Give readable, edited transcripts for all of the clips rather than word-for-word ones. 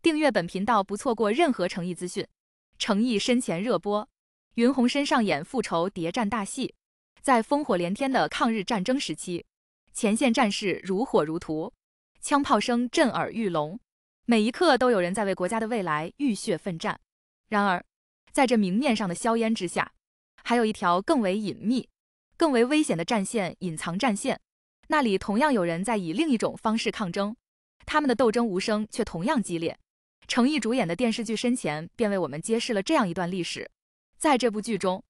订阅本频道，不错过任何成毅资讯。成毅身前热播，云鸿琛上演复仇谍战大戏。在烽火连天的抗日战争时期，前线战事如火如荼，枪炮声震耳欲聋，每一刻都有人在为国家的未来浴血奋战。然而，在这明面上的硝烟之下，还有一条更为隐秘、更为危险的战线——隐藏战线。那里同样有人在以另一种方式抗争，他们的斗争无声，却同样激烈。成毅主演的电视剧《身前》便为我们揭示了这样一段历史。在这部剧中，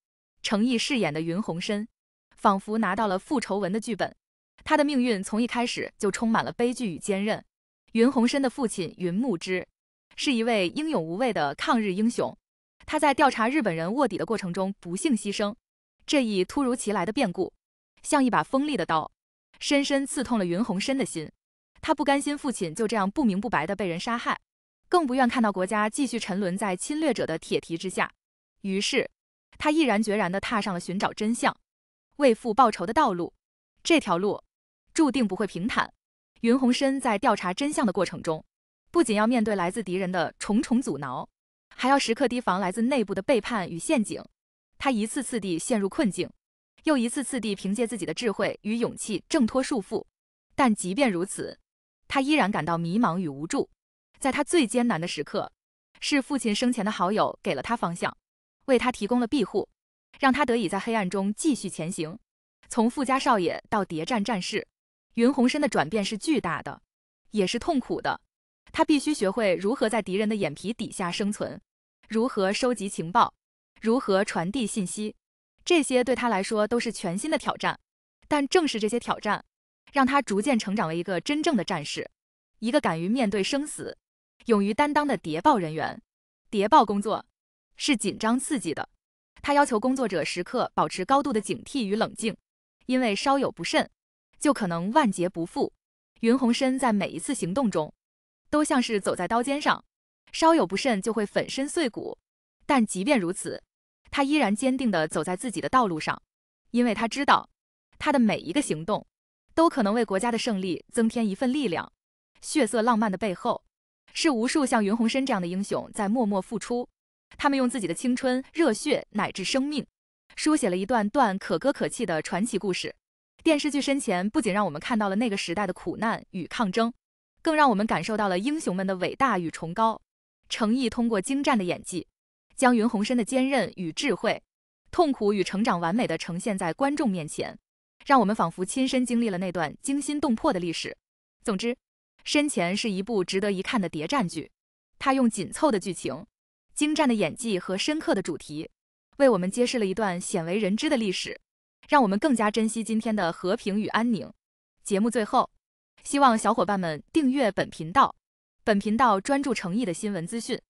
成毅饰演的云鸿琛仿佛拿到了复仇文的剧本，他的命运从一开始就充满了悲剧与坚韧。云鸿琛的父亲云木之是一位英勇无畏的抗日英雄，他在调查日本人卧底的过程中不幸牺牲。这一突如其来的变故，像一把锋利的刀，深深刺痛了云鸿琛的心。他不甘心父亲就这样不明不白地被人杀害，更不愿看到国家继续沉沦在侵略者的铁蹄之下。于是，他毅然决然地踏上了寻找真相、为父报仇的道路。这条路注定不会平坦。云鸿琛在调查真相的过程中，不仅要面对来自敌人的重重阻挠，还要时刻提防来自内部的背叛与陷阱。他一次次地陷入困境，又一次次地凭借自己的智慧与勇气挣脱束缚。但即便如此，他依然感到迷茫与无助。在他最艰难的时刻，是父亲生前的好友给了他方向，为他提供了庇护，让他得以在黑暗中继续前行。从富家少爷到谍战战士，云鸿琛的转变是巨大的，也是痛苦的。他必须学会如何在敌人的眼皮底下生存，如何收集情报，如何传递信息，这些对他来说都是全新的挑战。但正是这些挑战，让他逐渐成长为一个真正的战士，一个敢于面对生死、勇于担当的谍报人员。谍报工作是紧张刺激的，它要求工作者时刻保持高度的警惕与冷静，因为稍有不慎，就可能万劫不复。云鸿琛在每一次行动中，都像是走在刀尖上，稍有不慎就会粉身碎骨。但即便如此，他依然坚定地走在自己的道路上，因为他知道，他的每一个行动，都可能为国家的胜利增添一份力量。血色浪漫的背后，是无数像云鸿琛这样的英雄在默默付出，他们用自己的青春、热血乃至生命，书写了一段段可歌可泣的传奇故事。电视剧《身前》不仅让我们看到了那个时代的苦难与抗争，更让我们感受到了英雄们的伟大与崇高。成毅通过精湛的演技，将云鸿琛的坚韧与智慧、痛苦与成长完美地呈现在观众面前，让我们仿佛亲身经历了那段惊心动魄的历史。总之，身前是一部值得一看的谍战剧，它用紧凑的剧情、精湛的演技和深刻的主题，为我们揭示了一段鲜为人知的历史，让我们更加珍惜今天的和平与安宁。节目最后，希望小伙伴们订阅本频道，专注成毅的新闻资讯。